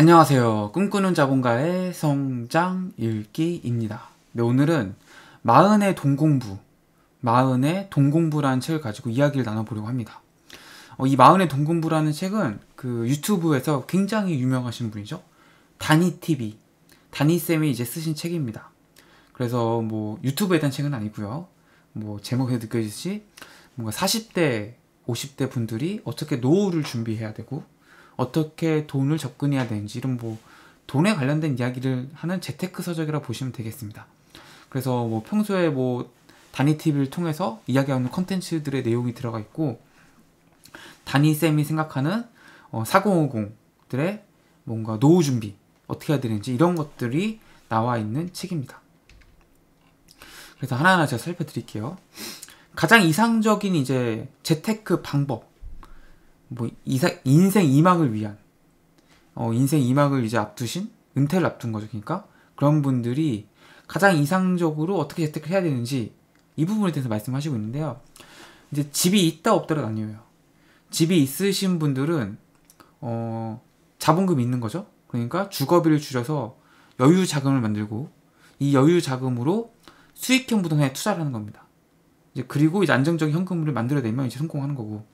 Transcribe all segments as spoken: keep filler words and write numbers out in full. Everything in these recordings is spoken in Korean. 안녕하세요. 꿈꾸는 자본가의 성장 읽기입니다. 네, 오늘은 마흔의 돈공부, 마흔의 돈공부라는 책을 가지고 이야기를 나눠보려고 합니다. 어, 이 마흔의 돈공부라는 책은 그 유튜브에서 굉장히 유명하신 분이죠. 단희티비, 단희쌤이 이제 쓰신 책입니다. 그래서 뭐 유튜브에 대한 책은 아니고요. 뭐 제목에서 느껴지듯이 뭔가 사십 대, 오십 대 분들이 어떻게 노후를 준비해야 되고 어떻게 돈을 접근해야 되는지 이런 뭐 돈에 관련된 이야기를 하는 재테크 서적이라 보시면 되겠습니다. 그래서 뭐 평소에 뭐 단희티비를 통해서 이야기하는 컨텐츠들의 내용이 들어가 있고 단희쌤이 생각하는 어 사공오공들의 뭔가 노후 준비 어떻게 해야 되는지 이런 것들이 나와 있는 책입니다. 그래서 하나하나 제가 살펴드릴게요. 가장 이상적인 이제 재테크 방법, 뭐 이사, 인생 이막을 위한 어, 인생 이막을 이제 앞두신 은퇴를 앞둔 거죠. 그러니까 그런 분들이 가장 이상적으로 어떻게 재테크를 해야 되는지 이 부분에 대해서 말씀하시고 있는데요. 이제 집이 있다 없다로 나뉘어요. 집이 있으신 분들은 어, 자본금이 있는 거죠. 그러니까 주거비를 줄여서 여유 자금을 만들고 이 여유 자금으로 수익형 부동산에 투자를 하는 겁니다. 이제 그리고 이제 안정적인 현금을 만들어내면 이제 성공하는 거고.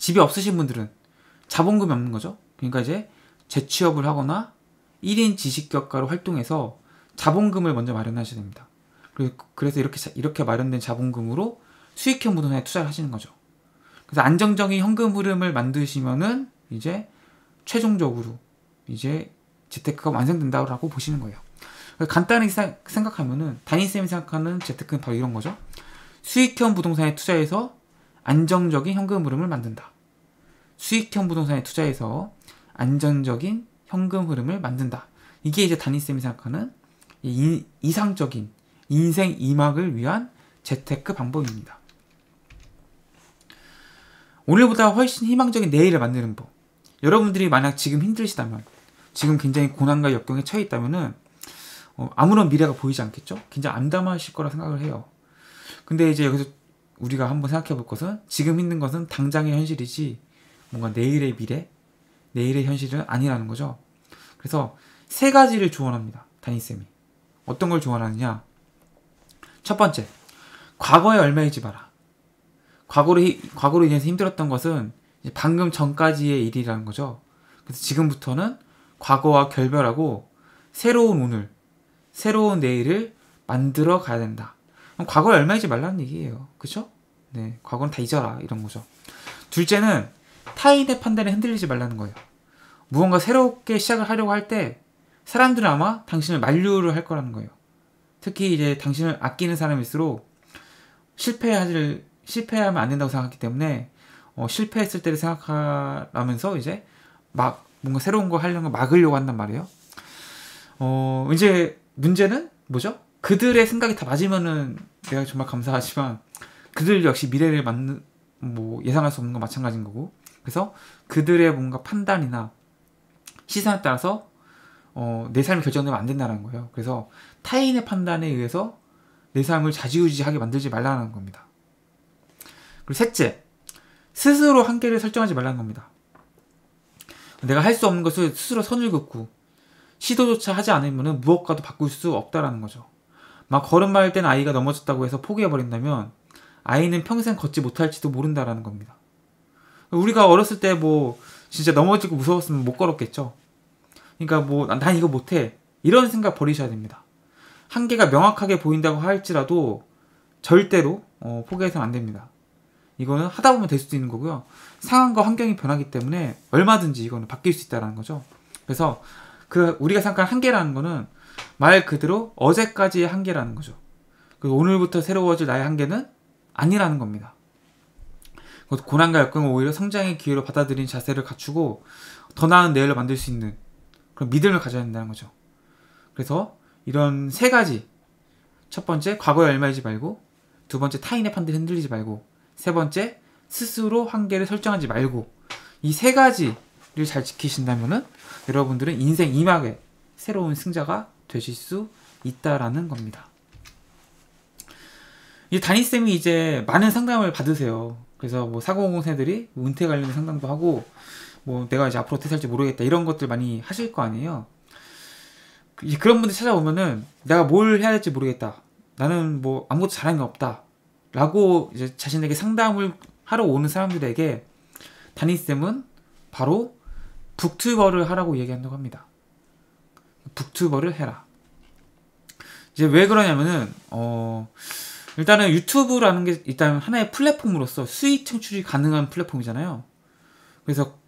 집이 없으신 분들은 자본금이 없는 거죠. 그러니까 이제 재취업을 하거나 일 인 지식격가로 활동해서 자본금을 먼저 마련하셔야 됩니다. 그래서 이렇게, 이렇게 마련된 자본금으로 수익형 부동산에 투자를 하시는 거죠. 그래서 안정적인 현금 흐름을 만드시면은 이제 최종적으로 이제 재테크가 완성된다고 보시는 거예요. 간단히 생각하면은 단희쌤이 생각하는 재테크는 바로 이런 거죠. 수익형 부동산에 투자해서 안정적인 현금 흐름을 만든다. 수익형 부동산에 투자해서 안정적인 현금 흐름을 만든다. 이게 이제 단희쌤이 생각하는 이, 이상적인 인생 이막을 위한 재테크 방법입니다. 오늘보다 훨씬 희망적인 내일을 만드는 법. 여러분들이 만약 지금 힘드시다면, 지금 굉장히 고난과 역경에 처해 있다면은 어, 아무런 미래가 보이지 않겠죠? 굉장히 암담하실 거라 생각을 해요. 근데 이제 여기서 우리가 한번 생각해 볼 것은 지금 있는 것은 당장의 현실이지 뭔가 내일의 미래, 내일의 현실은 아니라는 거죠. 그래서 세 가지를 조언합니다. 단희쌤이. 어떤 걸 조언하느냐. 첫 번째, 과거에 얼매이지 마라. 과거로, 과거로 인해서 힘들었던 것은 이제 방금 전까지의 일이라는 거죠. 그래서 지금부터는 과거와 결별하고 새로운 오늘, 새로운 내일을 만들어 가야 된다. 과거에 얼매이지 말라는 얘기예요. 그쵸? 네, 과거는 다 잊어라 이런 거죠. 둘째는 타인의 판단에 흔들리지 말라는 거예요. 무언가 새롭게 시작을 하려고 할 때 사람들은 아마 당신을 만류를 할 거라는 거예요. 특히 이제 당신을 아끼는 사람일수록 실패하지, 실패하면 안 된다고 생각하기 때문에 어, 실패했을 때를 생각하면서 이제 막 뭔가 새로운 거 하려는 걸 막으려고 한단 말이에요. 어, 이제 문제는 뭐죠? 그들의 생각이 다 맞으면은 내가 정말 감사하지만 그들 역시 미래를 맞는, 뭐 예상할 수 없는 건 마찬가지인 거고. 그래서 그들의 뭔가 판단이나 시선에 따라서 어, 내 삶이 결정되면 안 된다는 거예요. 그래서 타인의 판단에 의해서 내 삶을 좌지우지하게 만들지 말라는 겁니다. 그리고 셋째, 스스로 한계를 설정하지 말라는 겁니다. 내가 할 수 없는 것을 스스로 선을 긋고 시도조차 하지 않으면 무엇과도 바꿀 수 없다라는 거죠. 막 걸음마일 땐 아이가 넘어졌다고 해서 포기해버린다면 아이는 평생 걷지 못할지도 모른다라는 겁니다. 우리가 어렸을 때 뭐 진짜 넘어지고 무서웠으면 못 걸었겠죠. 그러니까 뭐 난 이거 못해 이런 생각 버리셔야 됩니다. 한계가 명확하게 보인다고 할지라도 절대로 어, 포기해서는 안 됩니다. 이거는 하다 보면 될 수도 있는 거고요. 상황과 환경이 변하기 때문에 얼마든지 이거는 바뀔 수 있다는 거죠. 그래서 그 우리가 생각하는 한계라는 거는 말 그대로 어제까지의 한계라는 거죠. 그리고 오늘부터 새로워질 나의 한계는 아니라는 겁니다. 고난과 역경을 오히려 성장의 기회로 받아들인 자세를 갖추고 더 나은 내일을 만들 수 있는 그런 믿음을 가져야 된다는 거죠. 그래서 이런 세 가지, 첫 번째 과거에 얼매이지 말고, 두 번째 타인의 판단에 흔들리지 말고, 세 번째 스스로 한계를 설정하지 말고, 이 세 가지를 잘 지키신다면은 여러분들은 인생 이막에 새로운 승자가 되실 수 있다라는 겁니다. 이 단희쌤이 이제 많은 상담을 받으세요. 그래서 뭐 사공오공 세대들이 은퇴 관련된 상담도 하고 뭐 내가 이제 앞으로 어떻게 살지 모르겠다 이런 것들 많이 하실 거 아니에요. 그런 분들 찾아오면은 내가 뭘 해야 될지 모르겠다, 나는 뭐 아무것도 잘하는 게 없다 라고 이제 자신에게 상담을 하러 오는 사람들에게 단희쌤은 바로 북튜버를 하라고 얘기한다고 합니다. 북튜버를 해라. 이제 왜 그러냐면은 어 일단은 유튜브라는 게 일단 하나의 플랫폼으로서 수익 창출이 가능한 플랫폼이잖아요. 그래서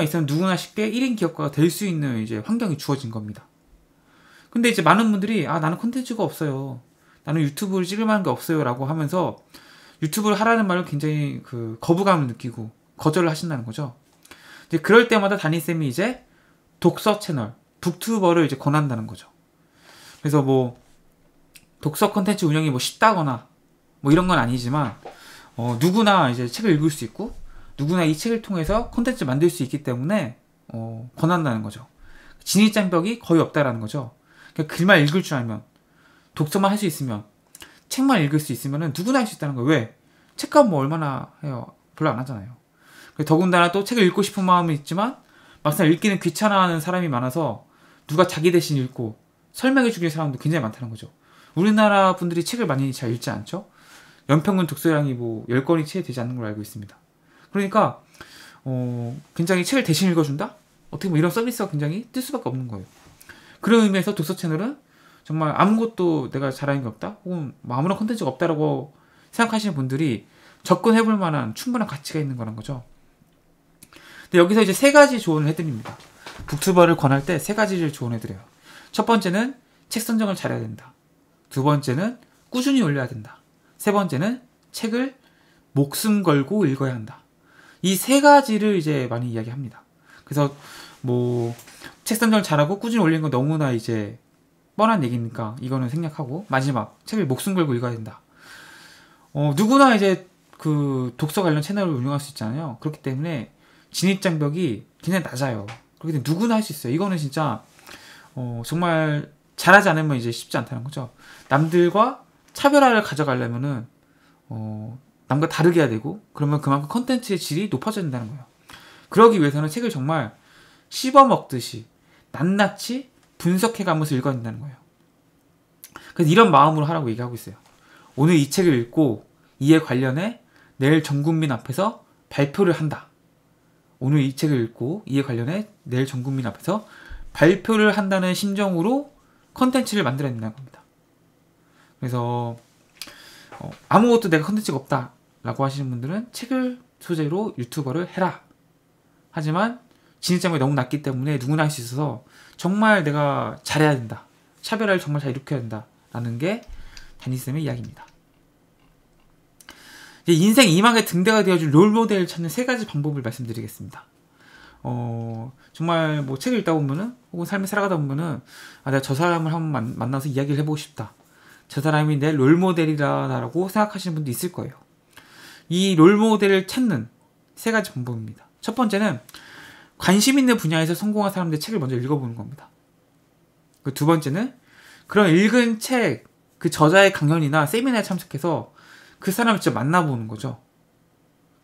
컨텐츠만 있으면 누구나 쉽게 일 인 기업가가 될 수 있는 이제 환경이 주어진 겁니다. 근데 이제 많은 분들이 아 나는 컨텐츠가 없어요, 나는 유튜브를 찍을 만한 게 없어요 라고 하면서 유튜브를 하라는 말로 굉장히 그 거부감을 느끼고 거절을 하신다는 거죠. 이제 그럴 때마다 단희쌤이 이제 독서 채널, 북튜버를 이제 권한다는 거죠. 그래서 뭐 독서 컨텐츠 운영이 뭐 쉽다거나 뭐 이런 건 아니지만 어 누구나 이제 책을 읽을 수 있고 누구나 이 책을 통해서 컨텐츠 만들 수 있기 때문에 어 권한다는 거죠. 진입장벽이 거의 없다라는 거죠. 그러니까 글만 읽을 줄 알면, 독서만 할 수 있으면, 책만 읽을 수 있으면 누구나 할 수 있다는 거예요. 왜? 책값 뭐 얼마나 해요? 별로 안 하잖아요. 더군다나 또 책을 읽고 싶은 마음은 있지만 막상 읽기는 귀찮아하는 사람이 많아서 누가 자기 대신 읽고 설명해주는 사람도 굉장히 많다는 거죠. 우리나라 분들이 책을 많이 잘 읽지 않죠? 연평균 독서량이 뭐 열 권이 채 되지 않는 걸로 알고 있습니다. 그러니까 어, 굉장히 책을 대신 읽어준다? 어떻게 보면 이런 서비스가 굉장히 뜰 수밖에 없는 거예요. 그런 의미에서 독서 채널은 정말 아무것도 내가 잘하는 게 없다? 혹은 뭐 아무런 콘텐츠가 없다라고 생각하시는 분들이 접근해볼 만한 충분한 가치가 있는 거란 거죠. 근데 여기서 이제 세 가지 조언을 해드립니다. 북튜버를 권할 때 세 가지를 조언해드려요. 첫 번째는 책 선정을 잘해야 된다. 두 번째는 꾸준히 올려야 된다. 세 번째는 책을 목숨 걸고 읽어야 한다. 이 세 가지를 이제 많이 이야기합니다. 그래서 뭐 책 선정을 잘하고 꾸준히 올리는 건 너무나 이제 뻔한 얘기니까 이거는 생략하고, 마지막 책을 목숨 걸고 읽어야 된다. 어, 누구나 이제 그 독서 관련 채널을 운영할 수 있잖아요. 그렇기 때문에 진입장벽이 굉장히 낮아요. 그렇기 때문에 누구나 할 수 있어요. 이거는 진짜 어, 정말 잘하지 않으면 이제 쉽지 않다는 거죠. 남들과 차별화를 가져가려면은 어, 남과 다르게 해야 되고, 그러면 그만큼 컨텐츠의 질이 높아져야 된다는 거예요. 그러기 위해서는 책을 정말 씹어먹듯이 낱낱이 분석해가면서 읽어야 된다는 거예요. 그래서 이런 마음으로 하라고 얘기하고 있어요. 오늘 이 책을 읽고 이에 관련해 내일 전국민 앞에서 발표를 한다. 오늘 이 책을 읽고 이에 관련해 내일 전국민 앞에서 발표를 한다는 심정으로 컨텐츠를 만들어야 된다는 겁니다. 그래서 어, 아무것도 내가 컨텐츠가 없다 라고 하시는 분들은 책을 소재로 유튜버를 해라. 하지만 진입장벽이 너무 낮기 때문에 누구나 할 수 있어서 정말 내가 잘해야 된다, 차별화를 정말 잘 일으켜야 된다 라는 게 단희쌤의 이야기입니다. 인생 이막의 등대가 되어줄 롤모델을 찾는 세 가지 방법을 말씀드리겠습니다. 어, 정말 뭐 책을 읽다 보면은, 혹은 삶을 살아가다 보면은, 아, 내가 저 사람을 한번 만나서 이야기를 해보고 싶다, 저 사람이 내 롤모델이라고 생각하시는 분도 있을 거예요. 이 롤모델을 찾는 세 가지 방법입니다. 첫 번째는 관심 있는 분야에서 성공한 사람들의 책을 먼저 읽어보는 겁니다. 그 두 번째는 그런 읽은 책, 그 저자의 강연이나 세미나에 참석해서 그 사람을 직접 만나보는 거죠.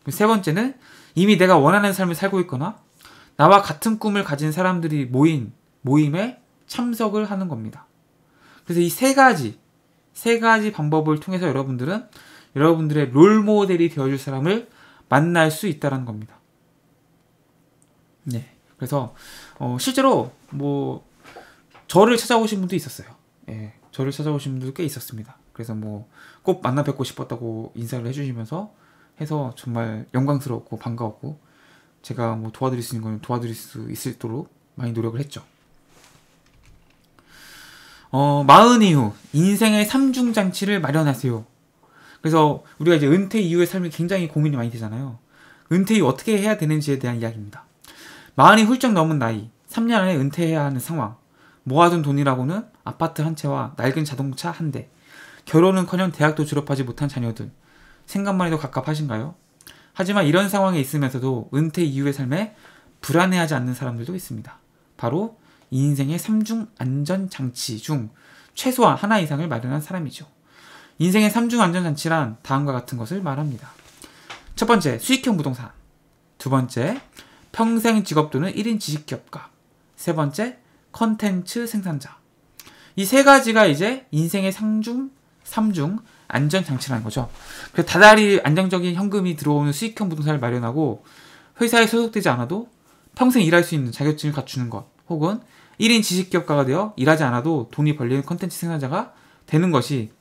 세 번째는 이미 내가 원하는 삶을 살고 있거나 나와 같은 꿈을 가진 사람들이 모인 모임에 참석을 하는 겁니다. 그래서 이 세 가지, 세 가지 방법을 통해서 여러분들은 여러분들의 롤모델이 되어줄 사람을 만날 수 있다는 겁니다. 네, 그래서 어, 실제로 뭐 저를 찾아오신 분도 있었어요. 예, 저를 찾아오신 분도 꽤 있었습니다. 그래서 뭐 꼭 만나 뵙고 싶었다고 인사를 해주시면서 해서 정말 영광스럽고 반가웠고, 제가 뭐 도와드릴 수 있는 건 도와드릴 수 있도록 많이 노력을 했죠. 어, 마흔 이후 인생의 삼중장치를 마련하세요. 그래서 우리가 이제 은퇴 이후의 삶이 굉장히 고민이 많이 되잖아요. 은퇴 이후 어떻게 해야 되는지에 대한 이야기입니다. 마흔이 훌쩍 넘은 나이, 삼 년 안에 은퇴해야 하는 상황, 모아둔 돈이라고는 아파트 한 채와 낡은 자동차 한 대, 결혼은커녕 대학도 졸업하지 못한 자녀들, 생각만 해도 갑갑하신가요? 하지만 이런 상황에 있으면서도 은퇴 이후의 삶에 불안해하지 않는 사람들도 있습니다. 바로 이 인생의 삼중 안전장치 중 최소한 하나 이상을 마련한 사람이죠. 인생의 삼중 안전장치란 다음과 같은 것을 말합니다. 첫 번째, 수익형 부동산. 두 번째, 평생 직업 또는 일 인 지식기업가. 세 번째, 컨텐츠 생산자. 이 세 가지가 이제 인생의 상중, 삼중, 안전장치라는 거죠. 그래서 다달이 안정적인 현금이 들어오는 수익형 부동산을 마련하고 회사에 소속되지 않아도 평생 일할 수 있는 자격증을 갖추는 것, 혹은 일 인 지식기업가가 되어 일하지 않아도 돈이 벌리는 컨텐츠 생산자가 되는 것이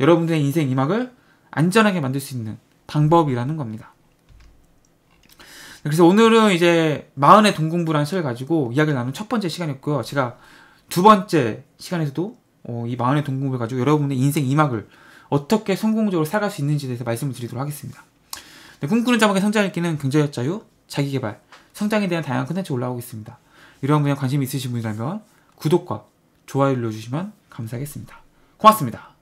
여러분들의 인생 이막을 안전하게 만들 수 있는 방법이라는 겁니다. 그래서 오늘은 이제 마흔의 돈공부라는 책을 가지고 이야기를 나눈 첫 번째 시간이었고요. 제가 두 번째 시간에서도 이 마흔의 돈공부를 가지고 여러분의 인생 이막을 어떻게 성공적으로 살아갈 수 있는지에 대해서 말씀을 드리도록 하겠습니다. 네, 꿈꾸는 자막의 성장을 이끄는 경제적 자유, 자기개발, 성장에 대한 다양한 콘텐츠 올라오고 있습니다. 이런 분야 관심이 있으신 분이라면 구독과 좋아요 눌러주시면 감사하겠습니다. 고맙습니다.